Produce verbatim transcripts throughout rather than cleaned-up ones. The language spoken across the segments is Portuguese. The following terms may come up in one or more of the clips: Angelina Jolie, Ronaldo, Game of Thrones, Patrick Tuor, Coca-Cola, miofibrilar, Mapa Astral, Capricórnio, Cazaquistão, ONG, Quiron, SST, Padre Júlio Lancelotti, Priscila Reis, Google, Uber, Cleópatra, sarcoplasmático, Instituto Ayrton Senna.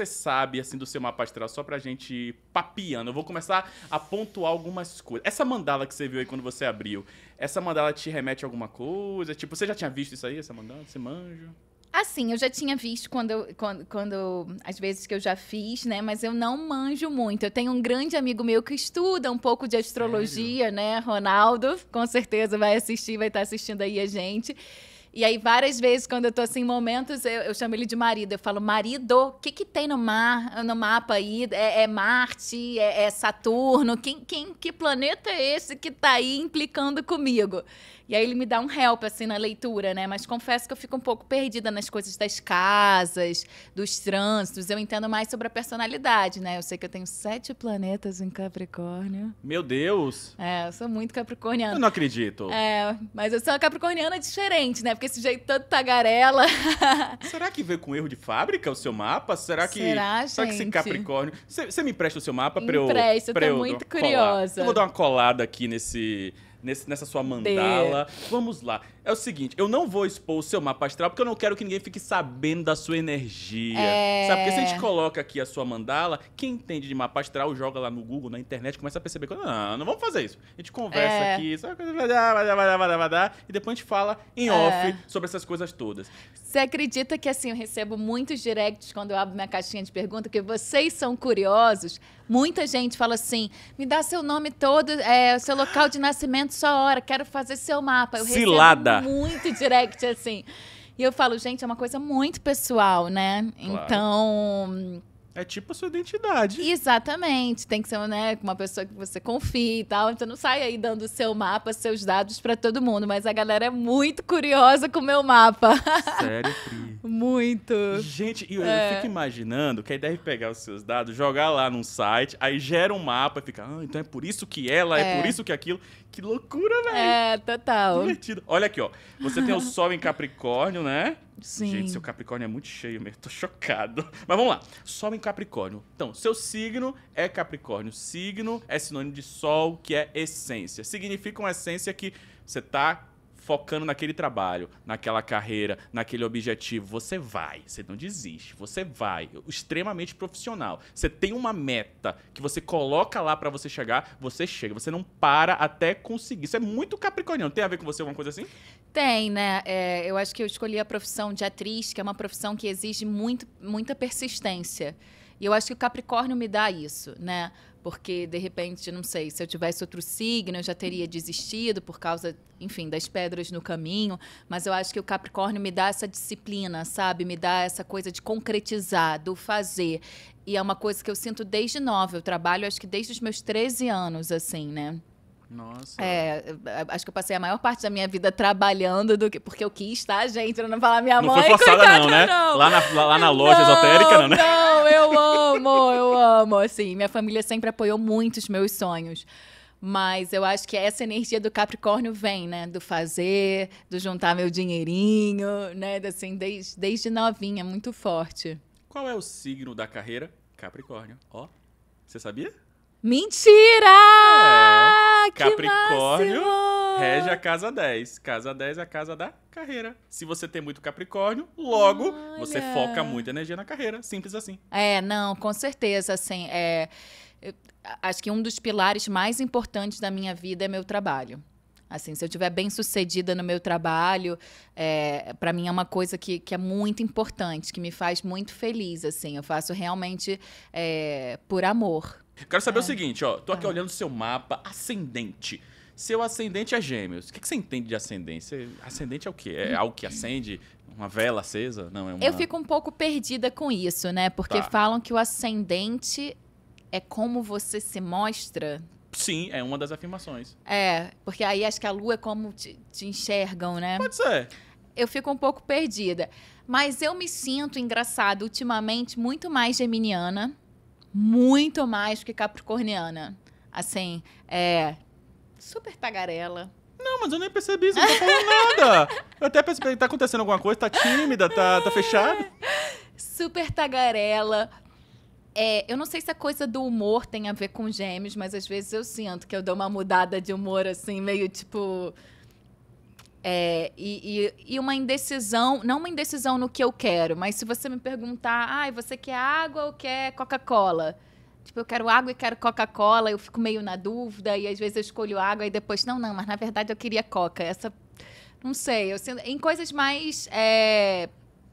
você sabe, assim, do seu mapa astral, só pra gente papiando? Eu vou começar a pontuar algumas coisas. Essa mandala que você viu aí quando você abriu, essa mandala te remete a alguma coisa? Tipo, você já tinha visto isso aí, essa mandala? Esse manjo? Assim, eu já tinha visto quando, eu, quando, quando... Às vezes que eu já fiz, né? Mas eu não manjo muito. Eu tenho um grande amigo meu que estuda um pouco de astrologia, sério? Né? Ronaldo, com certeza vai assistir, vai estar assistindo aí a gente. E aí, várias vezes, quando eu tô assim, em momentos, eu, eu chamo ele de marido. Eu falo, marido, o que que tem no, mar, no mapa aí? É, é Marte? É, é Saturno? Quem, quem, que planeta é esse que tá aí implicando comigo? E aí ele me dá um help, assim, na leitura, né? Mas confesso que eu fico um pouco perdida nas coisas das casas, dos trânsitos. Eu entendo mais sobre a personalidade, né? Eu sei que eu tenho sete planetas em Capricórnio. Meu Deus! É, eu sou muito capricorniana. Eu não acredito. É, mas eu sou uma capricorniana diferente, né? Porque esse jeito todo tagarela... Será que veio com erro de fábrica o seu mapa? Será que... Será, gente? Será que esse Capricórnio... Você me empresta o seu mapa pra eu... Empresta, eu tô muito curiosa. Eu vou dar uma colada aqui nesse... Nesse, nessa sua mandala. De... Vamos lá. É o seguinte, eu não vou expor o seu mapa astral, porque eu não quero que ninguém fique sabendo da sua energia. É... Sabe? Porque se a gente coloca aqui a sua mandala, quem entende de mapa astral, joga lá no Google, na internet, começa a perceber que não, não vamos fazer isso. A gente conversa é... aqui, só... vai dar, vai dar, vai dar, vai dar, vai dar, e depois a gente fala em é... off sobre essas coisas todas. Você acredita que, assim, eu recebo muitos directs quando eu abro minha caixinha de pergunta, porque vocês são curiosos? Muita gente fala assim, me dá seu nome todo, é, seu local de nascimento, sua hora, quero fazer seu mapa. Eu Cilada. Recebo muito direct assim. E eu falo, gente, é uma coisa muito pessoal, né? Claro. Então... É tipo a sua identidade. Exatamente. Tem que ser, né, uma pessoa que você confie e tal. Então não sai aí dando o seu mapa, seus dados pra todo mundo. Mas a galera é muito curiosa com o meu mapa. Sério, Pri? Muito. Gente, eu, é. eu fico imaginando que aí deve pegar os seus dados, jogar lá num site, aí gera um mapa e fica, ah, então é por isso que ela, é, é por isso que aquilo. Que loucura, velho. É, total. Divertido. Olha aqui, ó. Você tem o Sol em Capricórnio, né? Sim. Gente, seu Capricórnio é muito cheio mesmo. Tô chocado. Mas vamos lá. Sol em Capricórnio. Então, seu signo é Capricórnio. Signo é sinônimo de Sol, que é essência. Significa uma essência que você tá focando naquele trabalho, naquela carreira, naquele objetivo. Você vai. Você não desiste. Você vai. Extremamente profissional. Você tem uma meta que você coloca lá pra você chegar, você chega. Você não para até conseguir. Isso é muito capricorniano. Tem a ver com você alguma coisa assim? Tem, né? É, eu acho que eu escolhi a profissão de atriz, que é uma profissão que exige muito, muita persistência. E eu acho que o Capricórnio me dá isso, né? Porque, de repente, não sei, se eu tivesse outro signo, eu já teria desistido por causa, enfim, das pedras no caminho. Mas eu acho que o Capricórnio me dá essa disciplina, sabe? Me dá essa coisa de concretizar, do fazer. E é uma coisa que eu sinto desde nova. Eu trabalho, acho que desde os meus treze anos, assim, né? Nossa. É, acho que eu passei a maior parte da minha vida trabalhando, do que, porque eu quis, tá, gente? Eu não falar minha não mãe... Não foi forçada coitada, não, né? Não. Lá, na, lá, lá na loja não, esotérica, não, né? Não, eu amo, eu amo, assim. Minha família sempre apoiou muito os meus sonhos. Mas eu acho que essa energia do Capricórnio vem, né? Do fazer, do juntar meu dinheirinho, né? Assim, desde, desde novinha, muito forte. Qual é o signo da carreira? Capricórnio. Ó, oh, você sabia? Mentira! É. Capricórnio rege a casa dez. Casa dez é a casa da carreira. Se você tem muito Capricórnio, logo, olha, você foca muita energia na carreira. Simples assim. É, não, com certeza, assim, é, eu, acho que um dos pilares mais importantes da minha vida é meu trabalho. Assim, se eu estiver bem-sucedida no meu trabalho, é, para mim é uma coisa que, que é muito importante, que me faz muito feliz, assim. Eu faço realmente é, por amor. Quero saber é. o seguinte, ó. Tô aqui é. olhando o seu mapa ascendente. Seu ascendente é gêmeos. O que, que você entende de ascendente? Você, ascendente é o quê? É algo que acende? Uma vela acesa? Não, é uma... Eu fico um pouco perdida com isso, né? Porque tá. falam que o ascendente é como você se mostra... Sim, é uma das afirmações. É, porque aí acho que a lua é como te, te enxergam, né? Pode ser. Eu fico um pouco perdida. Mas eu me sinto, engraçado, ultimamente muito mais geminiana, muito mais que capricorniana. Assim, é... super tagarela. Não, mas eu nem percebi isso, não tô falando nada. Eu até percebi que tá acontecendo alguma coisa, tá tímida, tá, tá fechada. Super tagarela... É, eu não sei se a coisa do humor tem a ver com gêmeos, mas às vezes eu sinto que eu dou uma mudada de humor, assim, meio tipo... É, e, e, e uma indecisão, não uma indecisão no que eu quero, mas se você me perguntar, ah, você quer água ou quer Coca-Cola? Tipo, eu quero água e quero Coca-Cola, eu fico meio na dúvida e às vezes eu escolho água e depois, não, não, mas na verdade eu queria Coca. Essa, não sei, eu sinto, em coisas mais... É,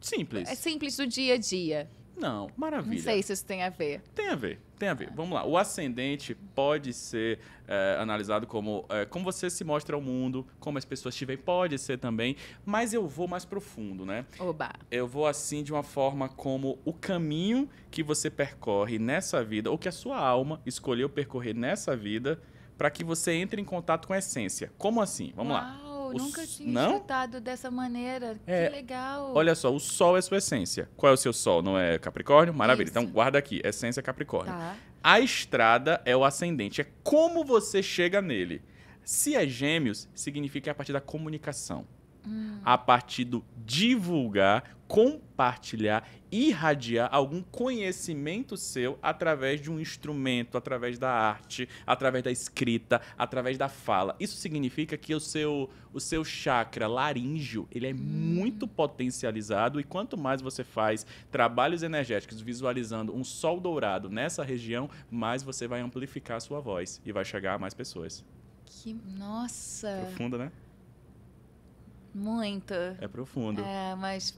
simples. É simples do dia a dia. Não, maravilha. Não sei se isso tem a ver. Tem a ver, tem a ver. Ah. Vamos lá. O ascendente pode ser é, analisado como é, como você se mostra ao mundo, como as pessoas te veem, pode ser também, mas eu vou mais profundo, né? Oba. Eu vou assim de uma forma como o caminho que você percorre nessa vida, ou que a sua alma escolheu percorrer nessa vida, para que você entre em contato com a essência. Como assim? Vamos Uau. lá. Eu nunca tinha não? escutado dessa maneira. É, que legal. Olha só, o sol é sua essência. Qual é o seu sol? Não é Capricórnio? Maravilha. Isso. Então, guarda aqui. Essência Capricórnio. Tá. A estrada é o ascendente. É como você chega nele. Se é gêmeos, significa que é a partir da comunicação. Hum. A partir do divulgar, compartilhar, irradiar algum conhecimento seu através de um instrumento, através da arte, através da escrita, através da fala. Isso significa que o seu, o seu chakra laríngeo, ele é hum. muito potencializado, e quanto mais você faz trabalhos energéticos visualizando um sol dourado nessa região, mais você vai amplificar a sua voz e vai chegar a mais pessoas. Que, nossa! Profunda, né? Muito. É profundo. É, mas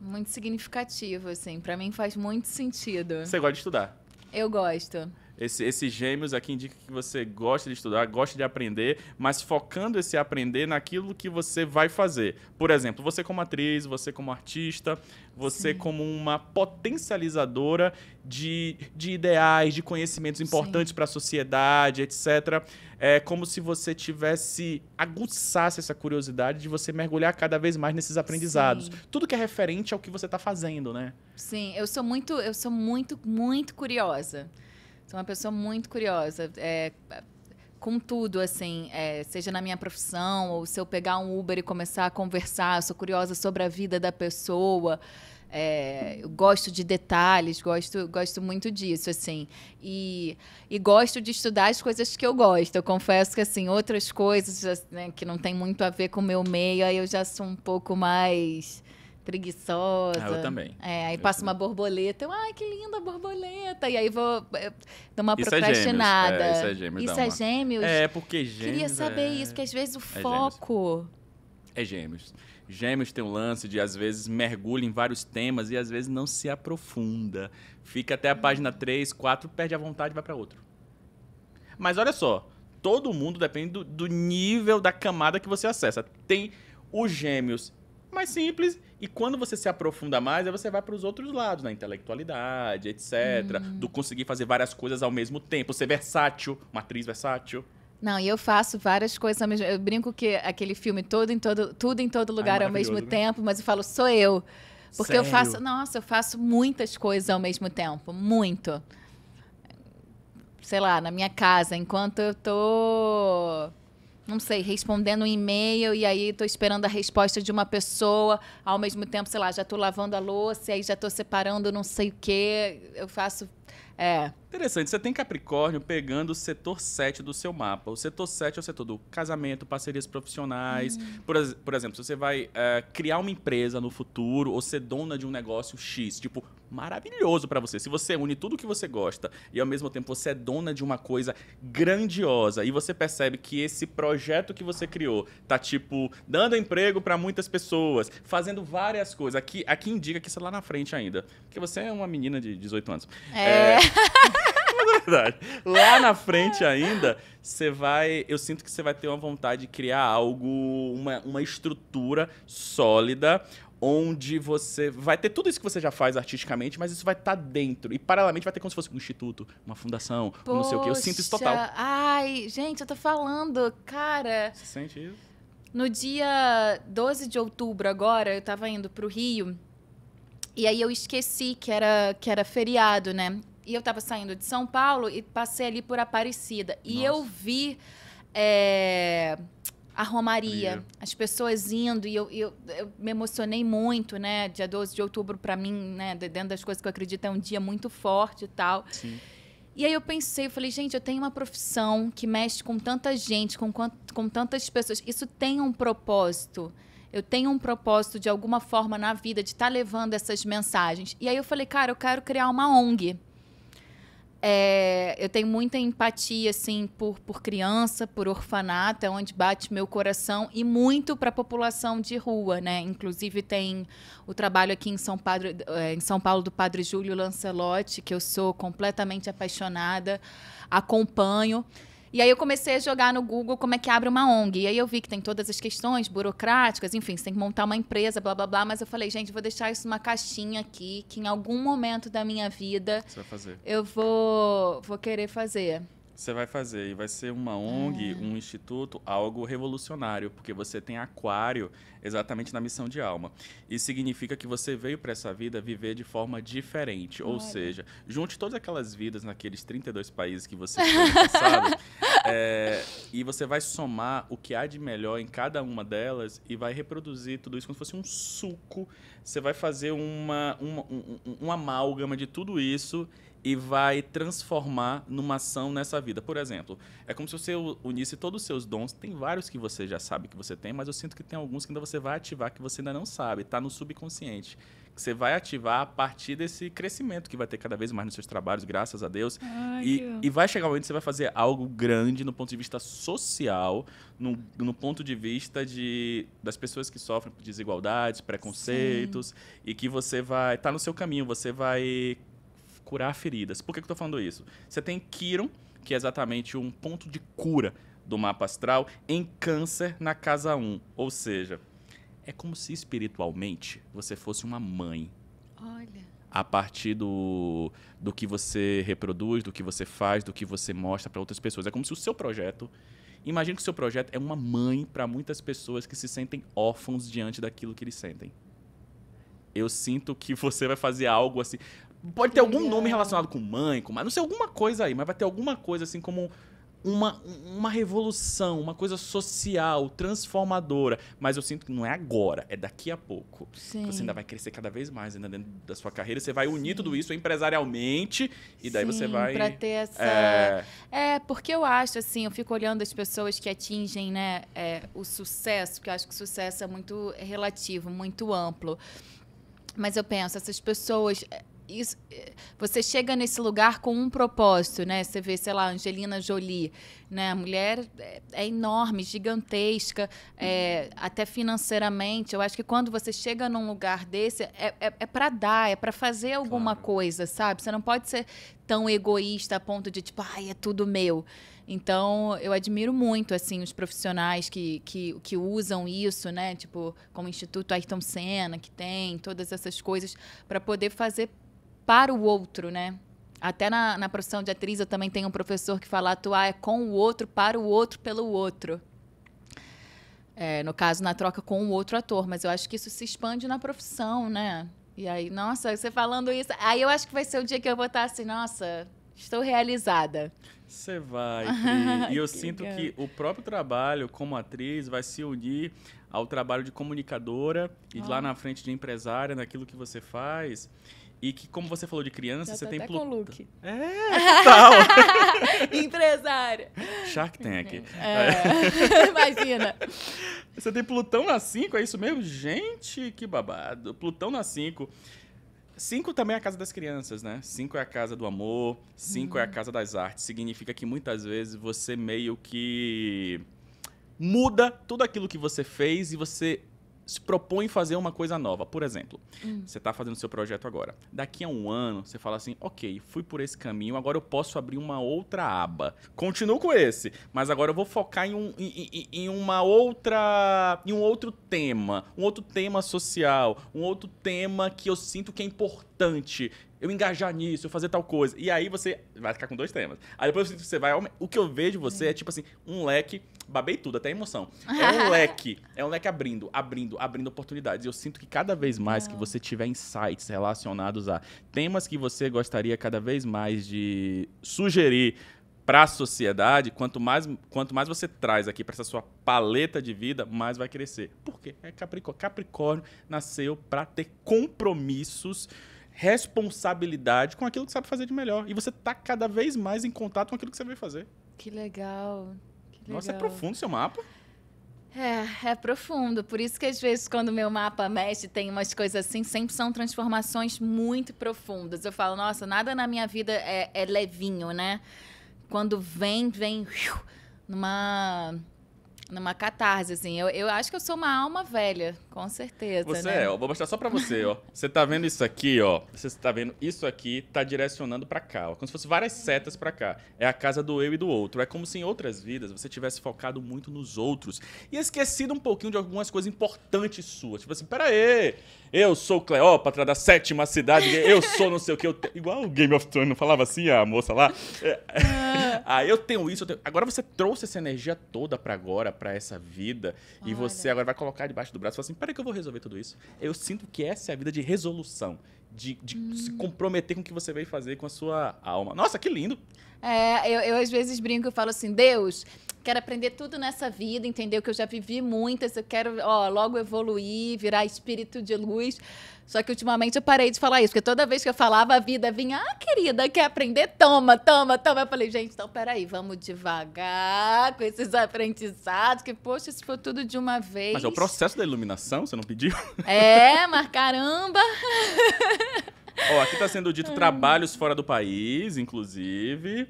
muito significativo, assim. Pra mim faz muito sentido. Você gosta de estudar? Eu gosto. Esse, esse gêmeos aqui indica que você gosta de estudar, gosta de aprender, mas focando esse aprender naquilo que você vai fazer. Por exemplo, você como atriz, você como artista, você Sim. como uma potencializadora de, de ideais, de conhecimentos importantes para a sociedade, etcétera. É como se você tivesse, aguçasse essa curiosidade de você mergulhar cada vez mais nesses aprendizados. Sim. Tudo que é referente ao que você está fazendo, né? Sim, eu sou muito, eu sou muito, muito curiosa. Sou uma pessoa muito curiosa, é, com tudo, assim, é, seja na minha profissão, ou se eu pegar um Uber e começar a conversar, sou curiosa sobre a vida da pessoa, é, eu gosto de detalhes, gosto, gosto muito disso, assim, e, e gosto de estudar as coisas que eu gosto, eu confesso que, assim, outras coisas, né, que não tem muito a ver com o meu meio, aí eu já sou um pouco mais... preguiçosa. Ah, eu também. É, aí eu passa também. Uma borboleta, eu, ai, que linda borboleta, e aí vou eu, dou uma isso procrastinada. É gêmeos. É, isso é gêmeos. Isso é uma... gêmeos? É, porque gêmeos... Queria saber é... isso, porque às vezes o é foco... Gêmeos. É gêmeos. Gêmeos tem um lance de, às vezes, mergulha em vários temas e, às vezes, não se aprofunda. Fica até a página três, quatro, perde a vontade e vai para outro. Mas olha só, todo mundo depende do, do nível da camada que você acessa. Tem os gêmeos... mais simples, e quando você se aprofunda mais, aí você vai para os outros lados, na intelectualidade, etcétera, hum. do conseguir fazer várias coisas ao mesmo tempo, ser versátil, uma atriz versátil. Não, e eu faço várias coisas ao mesmo tempo. Eu brinco que aquele filme todo em todo, tudo em todo lugar Ai, ao mesmo né? tempo, mas eu falo, sou eu. Porque Sério? eu faço, nossa, eu faço muitas coisas ao mesmo tempo, muito. Sei lá, na minha casa, enquanto eu tô... não sei, respondendo um e-mail e aí tô esperando a resposta de uma pessoa, ao mesmo tempo, sei lá, já tô lavando a louça e aí já tô separando não sei o quê, eu faço... É. Interessante, você tem Capricórnio pegando o setor sete do seu mapa. O setor sete é o setor do casamento, parcerias profissionais. Hum. Por, por exemplo, se você vai uh, criar uma empresa no futuro ou ser dona de um negócio X, tipo, maravilhoso para você. Se você une tudo que você gosta e ao mesmo tempo você é dona de uma coisa grandiosa e você percebe que esse projeto que você criou tá, tipo, dando emprego para muitas pessoas, fazendo várias coisas. Aqui, aqui indica que isso é lá na frente ainda. Porque você é uma menina de dezoito anos. É... é... É verdade. Lá na frente ainda, você vai. Eu sinto que você vai ter uma vontade de criar algo, uma, uma estrutura sólida, onde você vai ter tudo isso que você já faz artisticamente, mas isso vai estar tá dentro. E paralelamente vai ter como se fosse um instituto, uma fundação, Poxa, um não sei o quê. Eu sinto isso total. Ai, gente, eu tô falando, cara. Você sente isso? No dia doze de outubro, agora, eu tava indo pro Rio. E aí eu esqueci que era, que era feriado, né? E eu estava saindo de São Paulo e passei ali por Aparecida. E Nossa. eu vi é, a Romaria, Maria. as pessoas indo. E eu, eu, eu me emocionei muito, né? Dia doze de outubro, para mim, né? Dentro das coisas que eu acredito, é um dia muito forte e tal. Sim. E aí eu pensei, eu falei, gente, eu tenho uma profissão que mexe com tanta gente, com, com tantas pessoas. Isso tem um propósito. Eu tenho um propósito, de alguma forma, na vida, de estar levando essas mensagens. E aí eu falei, cara, eu quero criar uma O N G. É, eu tenho muita empatia, assim, por, por criança, por orfanato, é onde bate meu coração, e muito para a população de rua, né? Inclusive, tem o trabalho aqui em São, Padre, em São Paulo do Padre Júlio Lancelotti, que eu sou completamente apaixonada, acompanho. E aí eu comecei a jogar no Google como é que abre uma O N G. E aí eu vi que tem todas as questões burocráticas, enfim, você tem que montar uma empresa, blá, blá, blá. Mas eu falei, gente, vou deixar isso numa caixinha aqui, que em algum momento da minha vida... Você vai fazer. Eu vou, vou querer fazer. Você vai fazer. E vai ser uma O N G, hum. um instituto, algo revolucionário. Porque você tem aquário exatamente na missão de alma. Isso significa que você veio para essa vida viver de forma diferente. Olha. Ou seja, junte todas aquelas vidas naqueles trinta e dois países que você foi passado. É, e você vai somar o que há de melhor em cada uma delas e vai reproduzir tudo isso como se fosse um suco. Você vai fazer uma, uma, um, uma amálgama de tudo isso e vai transformar numa ação nessa vida. Por exemplo, é como se você unisse todos os seus dons. Tem vários que você já sabe que você tem, mas eu sinto que tem alguns que ainda você vai ativar, que você ainda não sabe, está no subconsciente. Que você vai ativar a partir desse crescimento que vai ter cada vez mais nos seus trabalhos, graças a Deus. Ai, e, e vai chegar um momento que você vai fazer algo grande no ponto de vista social, no, no ponto de vista de, das pessoas que sofrem por desigualdades, preconceitos, sim, e que você vai estar tá no seu caminho, você vai... curar feridas. Por que eu estou falando isso? Você tem Quiron, que é exatamente um ponto de cura do mapa astral, em Câncer, na casa um. Ou seja, é como se espiritualmente você fosse uma mãe. Olha. A partir do, do que você reproduz, do que você faz, do que você mostra para outras pessoas. É como se o seu projeto... Imagina que o seu projeto é uma mãe para muitas pessoas que se sentem órfãos diante daquilo que eles sentem. Eu sinto que você vai fazer algo assim... Pode ter algum nome relacionado com mãe, com mãe, não sei, alguma coisa aí, mas vai ter alguma coisa assim como uma, uma revolução, uma coisa social, transformadora. Mas eu sinto que não é agora, é daqui a pouco. Sim. Você ainda vai crescer cada vez mais ainda dentro da sua carreira, você vai unir, sim, tudo isso empresarialmente e daí, sim, você vai... Pra ter essa... É... é, porque eu acho assim, eu fico olhando as pessoas que atingem, né, é, o sucesso, porque eu acho que o sucesso é muito relativo, muito amplo. Mas eu penso, essas pessoas... Isso, você chega nesse lugar com um propósito, né? Você vê, sei lá, Angelina Jolie, né? A mulher é, é enorme, gigantesca, é, até financeiramente. Eu acho que quando você chega num lugar desse, é, é, é para dar, é para fazer alguma, claro, coisa, sabe? Você não pode ser tão egoísta a ponto de, tipo, ai, é tudo meu. Então, eu admiro muito, assim, os profissionais que, que, que usam isso, né? Tipo, como o Instituto Ayrton Senna, que tem todas essas coisas, para poder fazer para o outro, né? Até na, na profissão de atriz, eu também tenho um professor que fala atuar é com o outro, para o outro, pelo outro. É, no caso, na troca com o outro ator. Mas eu acho que isso se expande na profissão, né? E aí, nossa, você falando isso... Aí eu acho que vai ser o dia que eu vou estar assim, nossa, estou realizada. Você vai, Pri. E eu sinto que o próprio trabalho como atriz vai se unir ao trabalho de comunicadora e, oh, lá na frente de empresária, naquilo que você faz... E que, como você falou de criança, já você tem... Pluto... com o Luke. É, tal. Empresária. Shark Tank. É. É. Imagina. Você tem Plutão na cinco, é isso mesmo? Gente, que babado. Plutão na cinco. cinco também é a casa das crianças, né? cinco é a casa do amor, cinco hum. é a casa das artes. Significa que, muitas vezes, você meio que muda tudo aquilo que você fez e você... se propõe fazer uma coisa nova. Por exemplo, hum. você está fazendo seu projeto agora. Daqui a um ano, você fala assim, ok, fui por esse caminho, agora eu posso abrir uma outra aba. Continuo com esse, mas agora eu vou focar em, um, em, em, em uma outra... em um outro tema, um outro tema social, um outro tema que eu sinto que é importante. Eu engajar nisso, eu fazer tal coisa. E aí você vai ficar com dois temas. Aí depois você vai... O que eu vejo você é tipo assim, um leque... Babei tudo, até emoção. É um leque. É um leque abrindo, abrindo, abrindo oportunidades. E eu sinto que cada vez mais que você tiver insights relacionados a temas que você gostaria cada vez mais de sugerir para a sociedade, quanto mais, quanto mais você traz aqui para essa sua paleta de vida, mais vai crescer. Por quê? É Capricórnio. Capricórnio nasceu para ter compromissos responsabilidade com aquilo que sabe fazer de melhor. E você tá cada vez mais em contato com aquilo que você veio fazer. Que legal. Que legal. Nossa, é profundo seu mapa. É, é profundo. Por isso que às vezes quando meu mapa mexe, tem umas coisas assim, sempre são transformações muito profundas. Eu falo, nossa, nada na minha vida é, é levinho, né? Quando vem, vem numa... Numa catarse, assim. Eu, eu acho que eu sou uma alma velha, com certeza, Você né? é, ó. Vou mostrar só pra você, ó. Você tá vendo isso aqui, ó. Você tá vendo isso aqui, tá direcionando pra cá, ó. Como se fosse várias setas pra cá. É a casa do eu e do outro. É como se em outras vidas você tivesse focado muito nos outros e esquecido um pouquinho de algumas coisas importantes suas. Tipo assim, peraí, eu sou Cleópatra da sétima cidade, eu sou não sei o que. Eu te... Igual o Game of Thrones, não falava assim a moça lá? É... Ah, eu tenho isso, eu tenho... Agora você trouxe essa energia toda pra agora, pra essa vida. Olha. E você agora vai colocar debaixo do braço e falar assim, peraí que eu vou resolver tudo isso. Eu sinto que essa é a vida de resolução, de, de hum. se comprometer com o que você veio fazer com a sua alma. Nossa, que lindo! É, eu, eu às vezes brinco e falo assim, Deus, quero aprender tudo nessa vida, entendeu? Que eu já vivi muitas, eu quero ó, logo evoluir, virar espírito de luz. Só que ultimamente eu parei de falar isso, porque toda vez que eu falava, a vida vinha, ah, querida, quer aprender? Toma, toma, toma. Eu falei, gente, então peraí, vamos devagar com esses aprendizados, que poxa, se for tudo de uma vez... Mas é o processo da iluminação, você não pediu? É, mas caramba! Ó, aqui tá sendo dito trabalhos fora do país, inclusive...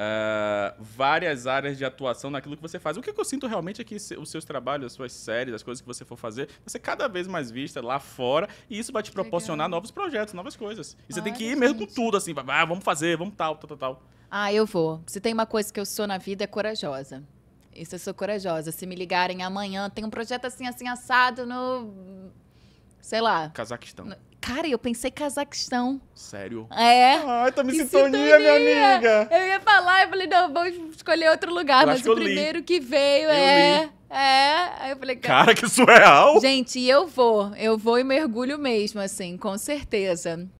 Uh, várias áreas de atuação naquilo que você faz. O que eu sinto realmente é que os seus trabalhos, as suas séries, as coisas que você for fazer, você é cada vez mais vista lá fora e isso vai te proporcionar Legal. novos projetos, novas coisas. E você Olha, tem que ir mesmo gente. com tudo, assim, ah, vamos fazer, vamos tal, tal, tal. Ah, eu vou. Se tem uma coisa que eu sou na vida é corajosa. Isso eu sou corajosa. Se me ligarem amanhã, tem um projeto assim, assim, assado no... Sei lá. Cazaquistão. No... Cara, eu pensei Cazaquistão. Sério? É. Ai, tô me sintonia, sintonia, minha amiga. Eu ia falar, eu falei, não, vou escolher outro lugar. Eu mas o primeiro li. que veio eu é... Li. É. Aí eu falei... Cara, cara, que surreal! Gente, eu vou. Eu vou e mergulho mesmo, assim, com certeza.